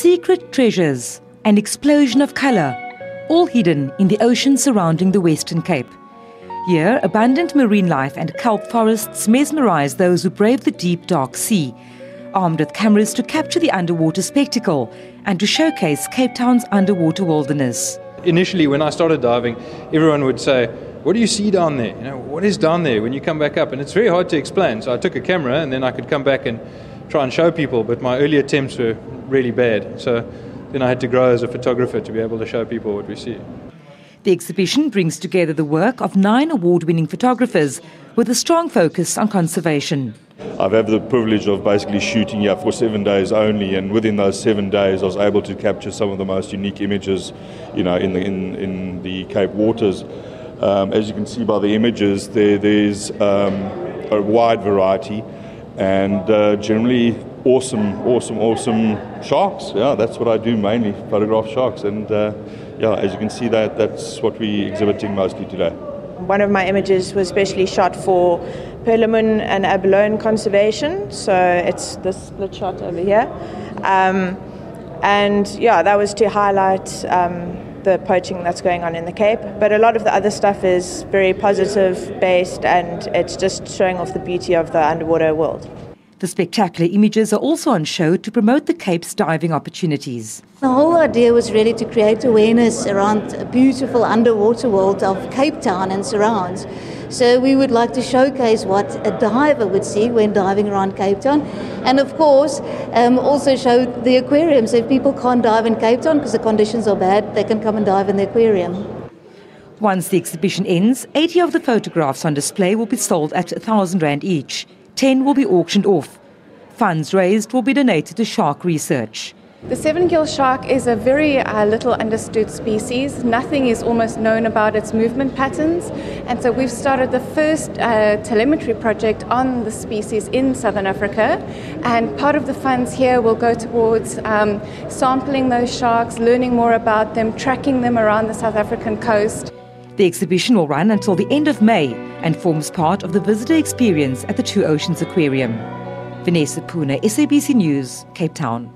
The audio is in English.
secret treasures, an explosion of colour, all hidden in the ocean surrounding the Western Cape. Here, abundant marine life and kelp forests mesmerise those who brave the deep, dark sea, armed with cameras to capture the underwater spectacle and to showcase Cape Town's underwater wilderness. Initially, when I started diving, everyone would say, "What do you see down there? You know, what is down there when you come back up?" And it's very hard to explain, so I took a camera and then I could come back and try and show people, but my early attempts were really bad. So then I had to grow as a photographer to be able to show people what we see. The exhibition brings together the work of 9 award-winning photographers with a strong focus on conservation. I've had the privilege of basically shooting here for 7 days only, and within those 7 days I was able to capture some of the most unique images, you know, in the Cape waters. As you can see by the images, there's a wide variety and generally awesome sharks. Yeah, that's what I do mainly, photograph sharks, and yeah, as you can see that's what we're exhibiting mostly today. One of my images was specially shot for Perlemoen and abalone conservation, so it's this split shot over here, and yeah, that was to highlight the poaching that's going on in the Cape, but a lot of the other stuff is very positive based, and it's just showing off the beauty of the underwater world. The spectacular images are also on show to promote the Cape's diving opportunities. The whole idea was really to create awareness around a beautiful underwater world of Cape Town and surrounds. So we would like to showcase what a diver would see when diving around Cape Town, and of course also show the aquarium. So if people can't dive in Cape Town because the conditions are bad, they can come and dive in the aquarium. Once the exhibition ends, 80 of the photographs on display will be sold at R1,000 each. 10 will be auctioned off. Funds raised will be donated to shark research. The seven-gill shark is a very little understood species. Nothing is almost known about its movement patterns, and so we've started the first telemetry project on the species in Southern Africa, and part of the funds here will go towards sampling those sharks, learning more about them, tracking them around the South African coast. The exhibition will run until the end of May and forms part of the visitor experience at the Two Oceans Aquarium. Vanessa Puna, SABC News, Cape Town.